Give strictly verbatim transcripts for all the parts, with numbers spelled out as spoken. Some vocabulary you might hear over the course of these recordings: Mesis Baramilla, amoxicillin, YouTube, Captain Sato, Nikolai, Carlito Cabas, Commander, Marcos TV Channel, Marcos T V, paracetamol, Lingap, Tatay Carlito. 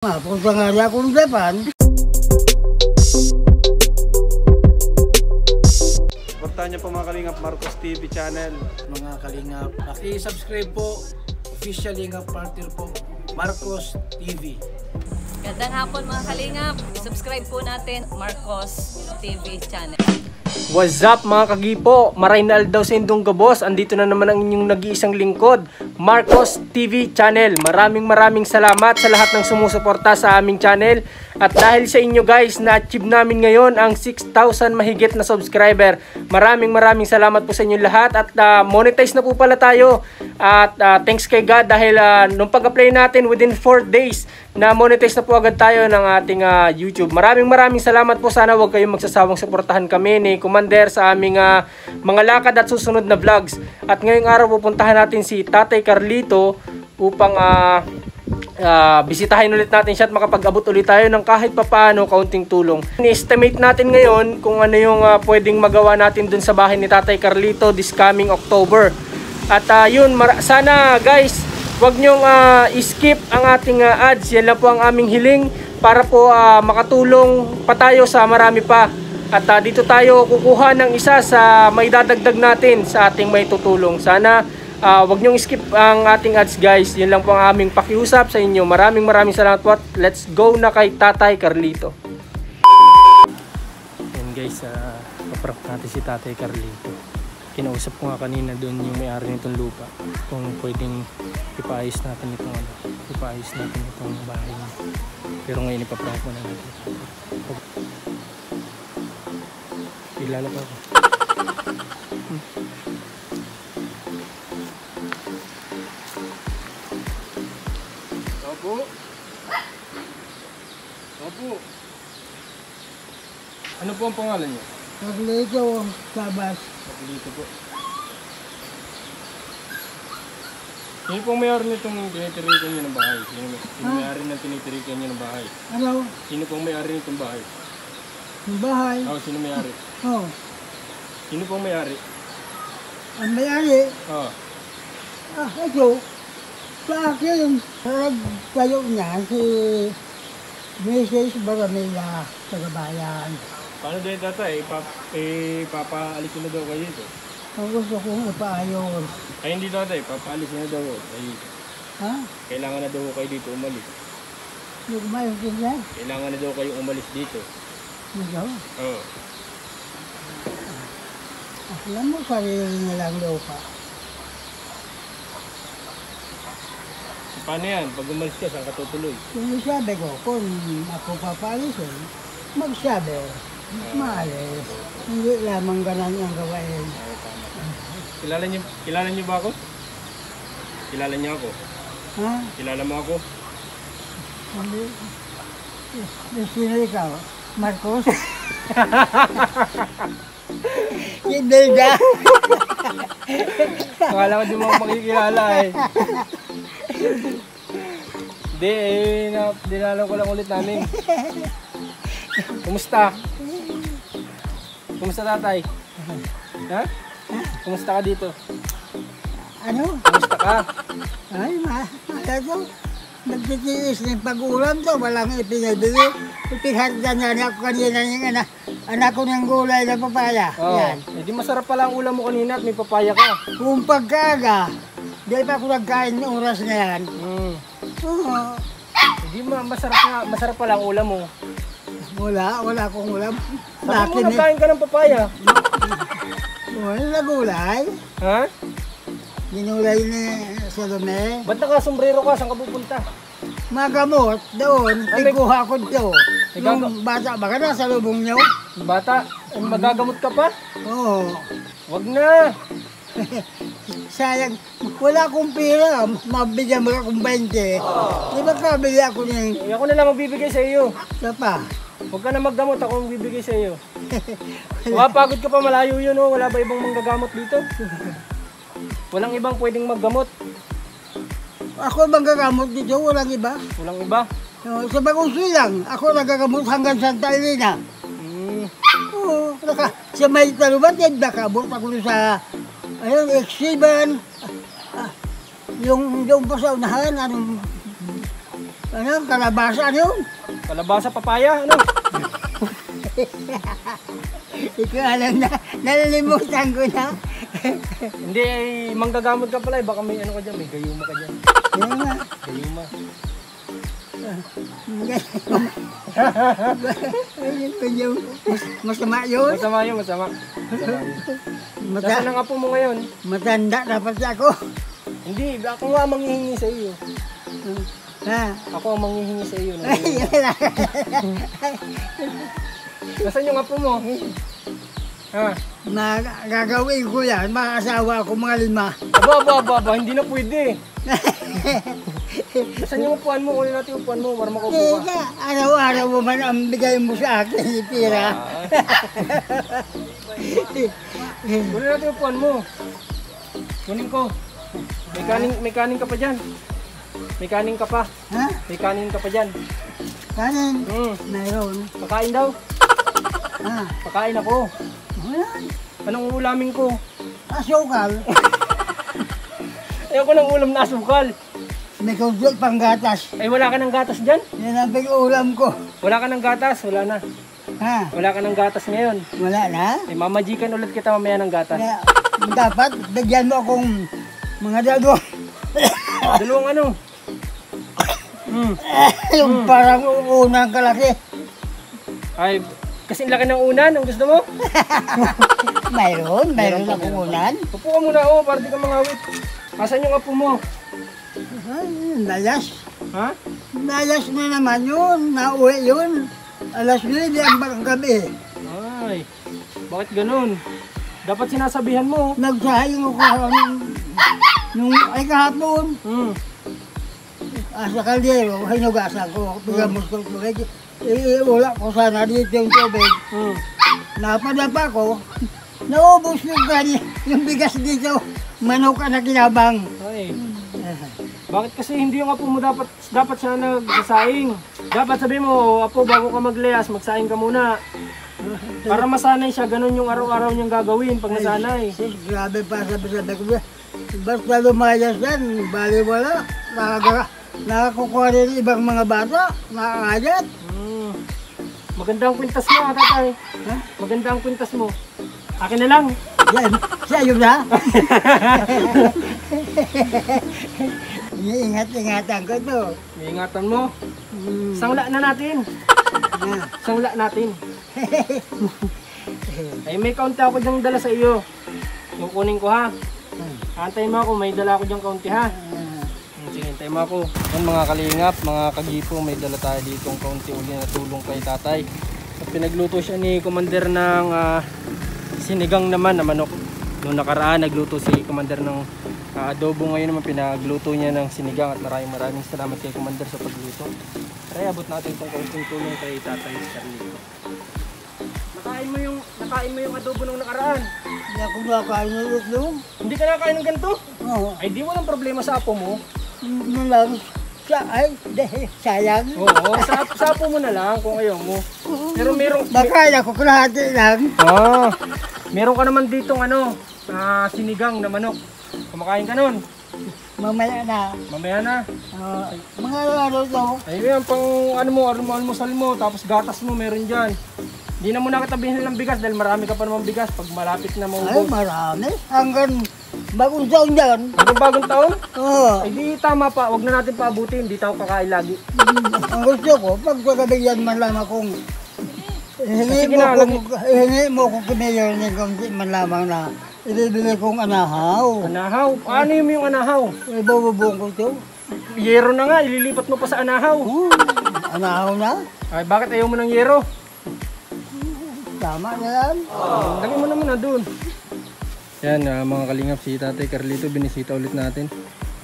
Nah, pengaruh aku di depan. Bertanya po mga kalingap, Marcos T V Channel. Mga kalingap, paki-subscribe po. Official Lingap Party po, Marcos T V. Gandang hapon mga kalingap. Subscribe po natin, Marcos T V Channel. What's up mga kagipo? Marainal daw sa Indong Gabos. Andito na naman ang inyong nag-iisang lingkod, Marcos T V Channel. Maraming maraming salamat sa lahat ng sumusuporta sa aming channel. At dahil sa inyo guys, na-achieve namin ngayon ang six thousand mahigit na subscriber. Maraming maraming salamat po sa inyo lahat. At uh, monetize na po pala tayo. At uh, thanks kay God dahil uh, nung pag-apply natin within four days, na monetize na po agad tayo ng ating uh, YouTube. Maraming maraming salamat po. Sana huwag kayong magsasawang suportahan kami ni Commander sa aming uh, mga lakad at susunod na vlogs. At ngayong araw pupuntahan natin si Tatay Carlito upang uh, uh, bisitahin ulit natin siya at makapag-abot ulit tayo ng kahit papaano kaunting tulong. Ni-estimate natin ngayon kung ano yung uh, pwedeng magawa natin dun sa bahay ni Tatay Carlito this coming October. At uh, yun, sana guys huwag nyong uh, skip ang ating uh, ads. Yan lang po ang aming hiling para po uh, makatulong pa tayo sa marami pa. At uh, dito tayo kukuha ng isa sa may dadagdag natin sa ating may tutulong. Sana uh, wag nyong skip ang ating ads guys. Yun lang po ang aming pakiusap sa inyo. Maraming maraming salamat po at let's go na kay Tatay Carlito. Yan guys, uh, paprap natin si Tatay Carlito. Kinausap ko nga kanina doon yung may-ari nitong lupa. Kung pwedeng ipaayos natin itong ano, ipaayos natin itong bahay niya. Pero ngayon ipaprap mo na natin. Okay. Ilalap ako. Hmm. Opo. Opo. Ano po ang pangalan niyo? Carlito Cabas. Carlito po. Hindi po mayroon nitong tinitirikan niyo ng bahay. Sino mayroon ng tinitirikan niyo ng bahay? Ano? Sino pong mayroon nitong bahay? Yung bahay? Oo, oh, sino may-ari? Oo. Oh. Sino pong may-ari? Ang may-ari? Oo. Oh. Ah, ito. Sa akin, nagtayo niya si Mesis Baramilla sa kabayan. Paano din tatay? Ipapaalis na daw kayo ito? Ang gusto kong ipaayos. Ay hindi tatay, papaalis na daw. Ay, ha? Kailangan na daw kayo dito umalis. Yung umalis niya? Kailangan na daw kayo umalis dito. Ikaw? Oo. Oh. Alam mo, sarili na lang daw pa. Paano yan? Pag umalis ka, saan ka tutuloy? Yung sabi ko, kung ako papalis eh, magsabi. Uh, Maalis. Hindi lamang ganang ang gawain. Kilala niyo, kilala niyo ba ako? Kilala niyo ako? Ha? Kilala mo ako? Hindi. Sino ikaw? Marcos. Hindi ka. Akala ko di mo makikilala eh. Hindi eh, dinalaw ko lang ulit namin. Kumusta? Kumusta tatay? Ha? Kumusta ka dito? Ano? Kumusta ka? Ay ma, tayo. Nagtitiis ng pag-ulam to, walang ipinabili. Ipiharga na niya ako kanina yung anak, anak ko ng gulay na papaya. Oh. Yan. Eh di masarap pala ang ulam mo kanina at may papaya ka. Kung pagkaga, di pa ako nagkain ng oras na yan. Mm. Uh-huh. Eh di ma masarap, na, masarap pala ang ulam mo. Wala, wala akong ulam. Bakit mo nagkain ka ng papaya? Wala gulay. Ha? Ginulay ni Salome. Ba't nakasombrero ka? Saan ka pupunta? Magamot doon. Ikuha ko doon. Yung bata, baka na sa lubong niyo. Bata? Magagamot ka pa? Oo. Wag na. Sayang. Wala akong pera. Mabigyan mo akong twenty. Oh. Di ba kabili ako niya? Ay, ako na lang magbibigay sa iyo. Sa pa? Huwag ka na maggamot. Ako ang bibigay sa iyo. Mapagod ka pa. Malayo yun. Oh. Wala ba ibang manggagamot dito? Walang ibang pwedeng maggamot. Ako manggagamot dito, walang iba. Walang iba? Uh, sa Bagusoy lang, ako nagagamot hanggang Santa Elena. Mm. Oo, naka, sa may talubat, yan nakamot ako sa, ayun, Exiban. Ah, yung doon pa sa unahan, anong, Ano? Kalabasa yun? Kalabasa, papaya, ano? Ito alam na, nalilimutan ko na. Hindi, eh, manggagamot ka pala eh. Baka may ano ka dyan, may gayuma ka dyan. Gayuma? Gayuma. Masama yun? Masama yun, masama. Nasaan na nga po mo ngayon? Matanda dapat ako. Hindi, ako nga manghihingi sa iyo. Ha? Ako ang manghihingi sa iyo. Nasaan yung apo mo? Ha? Nagagawin ko yan. Mga asawa ko, mga lima. Aba, aba, aba, aba. Hindi na pwede. Nasaan yung upuan mo? Kunin natin upuan mo para makukuha. Hindi, araw-araw mo man ang bigay mo sa akin. Ipira. Kunin natin upuan mo. Kunin ko. May kanin, may kanin ka pa dyan. May kanin ka pa. Ha? May kanin ka pa dyan. Kanin? Hmm. Mayroon. Pakain daw. Ah. Pakain ako. Wala. Anong ulamin ko? Asukal. Ayoko ng ulam na asukal. May kumplit pang gatas. Ay, wala ka ng gatas dyan? Yan ang ulam ko. Wala ka ng gatas? Wala na. Ha? Wala ka ng gatas ngayon? Wala na? Ay, mamajikan ulit kita mamaya ng gatas. Kaya, dapat, bigyan mo akong mga dalawang. Dalawang ano? Mm. Yung mm. parang unang kalaki. Ay, kasi laki ng unan. Ang gusto mo? Mayroon, mayroon akong unan. Upo ka muna, oh, para di ka mangawit. Asan yung apo mo? Nalas. Ha? Nalas na naman yun. Nauwi yun. alas nuwebe ang gabi. Ay, bakit ganun? Dapat sinasabihan mo. Nagsahayang ako nung ay kahapon. Hmm. Asa kaldero, hinugasan ko. Pagamos ko tubig. Iula ko sana dito yung tubig. Hmm. Napadapa ko. Naubos yung gani, yung bigas dito. Manok na kinabang. Ay. Bakit kasi hindi yung apo mo dapat dapat siya nagsasaing? Dapat sabi mo, apo, bago ka maglayas, magsaing ka muna. Para masanay siya, ganun yung araw-araw niyang gagawin pag nasanay. Ay, grabe pa sabi-sabi ko. Basta lumayas yan, baliwala. Nakakukuha rin ibang mga bata, nakakayat. Hmm. Maganda ang kwintas mo, tatay. Ha? Maganda ang kwintas mo. Akin na lang. Yan, siya yun na. Iingat-ingatan ko ito. Iingatan mo. Hmm. Sangla na natin. Yeah. Sangla natin. Ay, may kaunti ako dyang dala sa iyo. Yung kunin ko, ha. Antayin mo ako, may dala ako dyang kaunti, ha. Sige, antayin mo ako. Yan, mga kalingap, mga kagipo, may dala tayo ditong kaunti uli na tulong kay tatay. At pinagluto siya ni Commander ng uh, sinigang naman na manok. Noong nakaraan, nagluto si Commander ng uh, adobo. Ngayon naman, pinagluto niya ng sinigang. At maraming maraming salamat kay Commander sa pagluto. Kaya abot natin itong kaunting tulong kay Tatay Carlito. Nakain mo yung, nakain mo yung adobo nung nakaraan? Hindi ako nakain ng adobo. Hindi ka nakain ng ganito? Oo. Ay, di walang problema sa apo mo. Hindi lang. Ay, sayang. Oo, sa, sa apo mo na lang kung ayaw mo. Pero merong... Baka ako kalahati lang. Oo. Meron ka naman ditong ano, uh, sinigang na manok. Kumakain ka nun. Mamaya na. Mamaya na. Uh, mga araw daw. Ayun, pang ano mo, ano mo, almusal mo, tapos gatas mo, meron dyan. Hindi na muna katabihin ng bigas dahil marami ka pa naman bigas pag malapit na maubos. Ay, marami. Hanggang bagong taon dyan. Hanggang bagong taon? Oo. Ay, di tama pa. Huwag na natin paabutin. Di tao kakain lagi. Ang gusto ko, pag kagabigyan man lang akong... Hingi mo kong, hingi mo kong kinayon yung konti man lamang na ibibili kong anahaw. Anahaw? Ano yung yung anahaw? Ibububong ko ito. Yero na nga, ililipat mo pa sa anahaw. Hmm, anahaw na? Ay, bakit ayaw mo ng yero? Tama na yan. Oh. Lagi mo naman na dun. Yan, uh, mga kalingap, si Tatay Carlito, binisita ulit natin.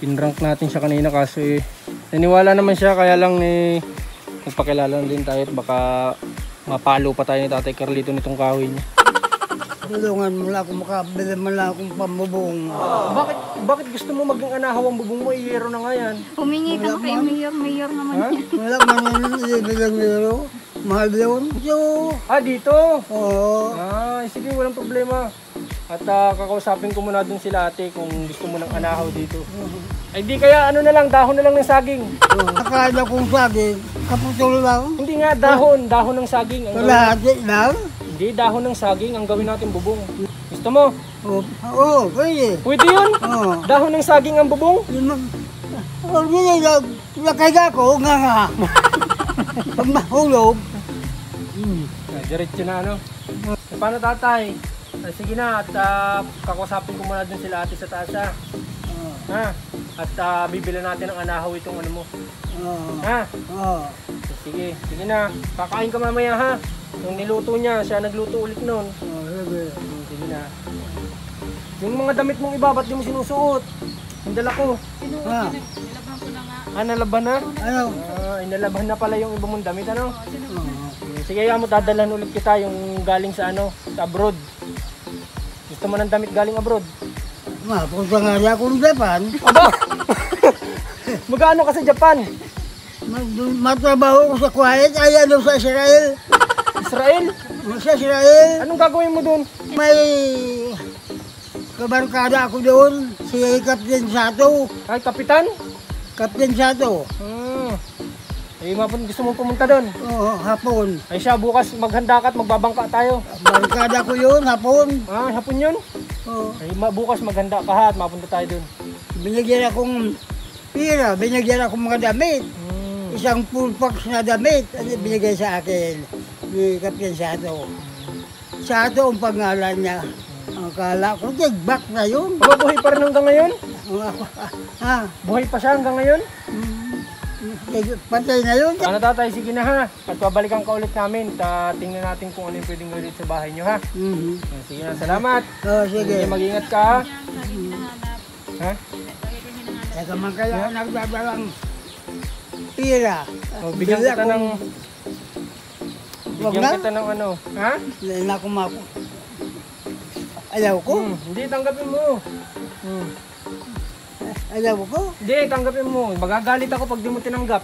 Pinrank natin siya kanina kaso eh, naniwala naman siya, kaya lang eh, nagpakilala din tayo at baka... Mapalo pa tayo ni Tatay Carlito nitong kahoy niya. Tulungan mo lang akong makabili man lang akong pambubong. Oh. Bakit, bakit gusto mo maging anahaw ang bubong mo? Iyero na nga yan. Humingi ka kay mayor, mayor naman yan. Wala man yun, ibigang iyero. Mahal yun. Ah, dito? Oo. Ay, sige, walang problema. At uh, kakausapin ko muna dun sila ate kung gusto mo ng anahaw dito. Ay di kaya ano na lang, dahon na lang ng saging. Akala kong saging, kaputulo lang. Hindi nga, dahon, dahon ng saging. Wala, di lang? Hindi, dahon ng saging ang gawin natin bubong. Gusto mo? Oo, oh, pwede. Pwede yun? Oh. Dahon ng saging ang bubong? Nakaiga ko, nga nga. Pag mahulog. Diretso na ano. Paano tatay? Sige na at uh, kakusapin ko muna dun sila ate sa taas ha. Ha? At uh, bibili natin ng anahaw itong ano mo. Uh, ha? Uh, sige, sige na. Kakain ka mamaya ha. Yung niluto niya, siya nagluto ulit noon. Uh, sige. Sige na. Yung mga damit mong iba, ba't di mo sinusuot? Indala ko. Sinuot ah. Yun, nalaban ko na nga. Ah, nalaban na? Ano? Ah, inalaban na pala yung iba mong damit, ano? Oo, sinuot na. Sige, kaya mo dadalhan ulit kita yung galing sa ano, sa abroad. Gusto mo ng damit galing abroad? Mapunta nga rin ako ng Japan. Aba! Magkano ka sa Japan? Mag matrabaho ko sa Kuwait, ayan doon sa Israel. Israel? Sa Israel. Anong gagawin mo doon? May kabarkada ako doon, si Captain Sato. Ay, Kapitan? Captain Sato. Hmm. Eh, mapun, gusto mong pumunta doon? Oo, hapon. Ay siya, bukas maghanda ka at magbabangka tayo. Barkada ko yun, hapon. Ah, hapon yun? Oo. Ay, bukas maghanda ka ha at mapunta tayo doon. Binigyan akong pira, binigyan akong mga damit. Hmm. Isang full packs na damit, hmm. binigay sa akin ni Captain Sato. Sato ang pangalan niya. Ang kala ko, tigbak na yun. Ba, buhay pa rin hanggang ngayon? Ha? Buhay pa siya hanggang ngayon? Hmm. Patay na yun. Ano tatay, sige na ha. At pabalikan ka ulit namin. Ta tingnan natin kung ano yung pwedeng gawin sa bahay nyo ha. Mm-hmm. Sige na, salamat. Oh, sige. Sige, mag-ingat ka ha. Ha? Saka man kaya nagbabalang pira. O, bigyan kita ng... Bigyan kita ng ano. Ha? Lain na kumako. Ayaw ko? Hmm. Hindi, tanggapin mo. Hmm. Alam ko? Hindi, tanggapin mo. Magagalit ako pag di mo tinanggap.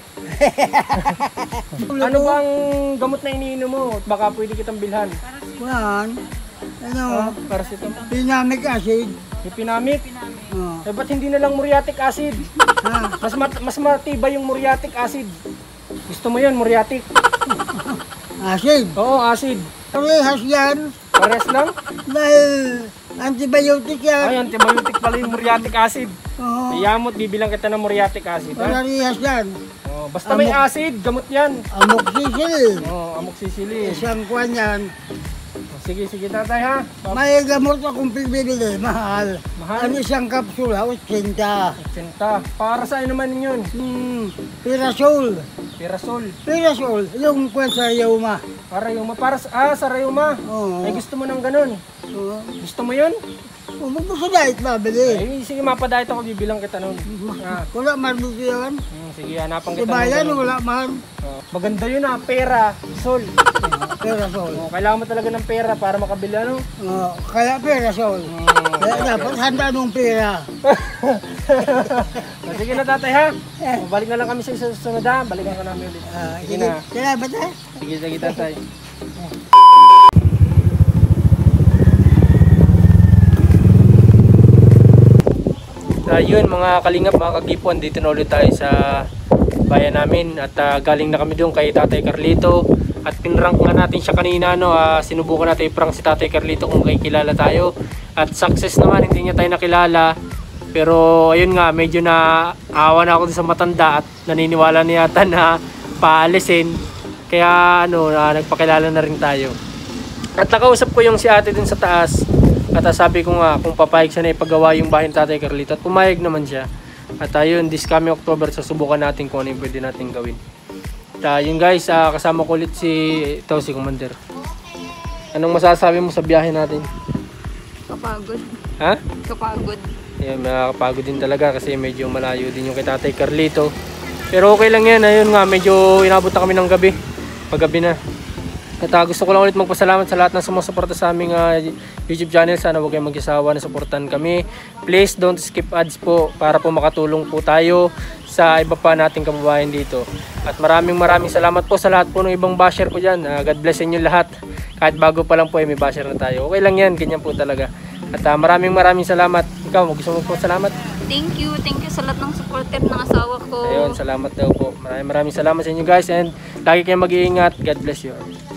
Ano bang gamot na iniinom mo? Baka pwede kitang bilhan. Kuhan? Ano? Ah, paracetamol. Pinamic acid. Pinamic? Oh. Eh, ba't hindi na lang muriatic acid? Ah. Mas, mat mas matibay yung muriatic acid. Gusto mo yun, muriatic? Acid? Oo, acid. Parehas yan. Parehas lang? Dahil... antibiotic yan. Ay, antibiotic pala yung muriatic acid. Uh-huh. Ayamot, bibilang kita ng muriatic acid. Parehas yan. Oh, basta Amok may acid, gamot yan. Amoxicillin. Oh, amoxicillin. Isang kwan yan. Sige, sige tatay ha. Pap may gamot akong pibibili, mahal. Mahal? Ano isang kapsula, eighty. eighty. Para sa inuman yun? Hmm, Pirasol. Pirasol? Pirasol, yung kwan sa rayuma. Para rayuma? Para sa, ah, sa rayuma? Oo. Uh-huh. Ay gusto mo ng ganun? Oo. Uh-huh. Gusto mo yun? Oo, magpapadait mabili. Ay, sige, mapadait ako, bibilang kita nun. Ah. Wala man dito yun. Hmm, sige, hanapan kita. Ibayan, wala man. Uh, maganda yun ah, pera, sol. Pera sol. Oh, kailangan mo talaga ng pera para makabili ano? Oh, kaya pera sol. Oh, kaya okay. Dapat handa nung pera. Sige na tatay ha. Balik na lang kami sa susunod ha. Balikan ko namin ulit. Uh, sige na. Kaya ba tayo? Sige, sige tatay. So yun mga kalingap, mga kagipon, dito na ulit tayo sa bayan namin. At uh, galing na kami doon kay Tatay Carlito. At pinrank nga natin siya kanina, no? Uh, sinubukan natin i-prank si Tatay Carlito kung kay kilala tayo. At success naman, hindi niya tayo nakilala. Pero ayun nga, medyo na awa na ako sa matanda at naniniwala niya yata na paalisin. Kaya ano, uh, nagpakilala na rin tayo. At nakausap ko yung si ate dun sa taas. At uh, sabi ko nga kung papayag siya na ipagawa yung bahay ng Tatay Carlito. At pumayag naman siya. At ayun, this coming October, susubukan natin kung ano yung pwede natin gawin. Uh, yun guys, uh, kasama ko ulit si ito, si Commander. Anong masasabi mo sa biyahe natin? Kapagod. Ha? Kapagod. Yan, nakakapagod din talaga kasi medyo malayo din yung kay Tatay Carlito. Pero okay lang yan, ayun nga, medyo inabot na kami ng gabi. Paggabi na. At uh, gusto ko lang ulit magpasalamat sa lahat ng sumusuporta sa aming uh, YouTube channel. Sana huwag kayong mag-isawa na supportan kami. Please don't skip ads po para po makatulong po tayo sa iba pa nating kababayan dito. At maraming maraming salamat po sa lahat po ng ibang basher ko dyan. Uh, God bless inyo lahat. Kahit bago pa lang po ay eh, may basher na tayo. Okay lang yan, ganyan po talaga. At uh, maraming maraming salamat. Ikaw, gusto mo po salamat? Thank you. Thank you sa lahat ng supporter ng asawa ko. Ayun, salamat daw po. Maraming maraming salamat sa inyo guys. And lagi kayong mag-iingat. God bless you all.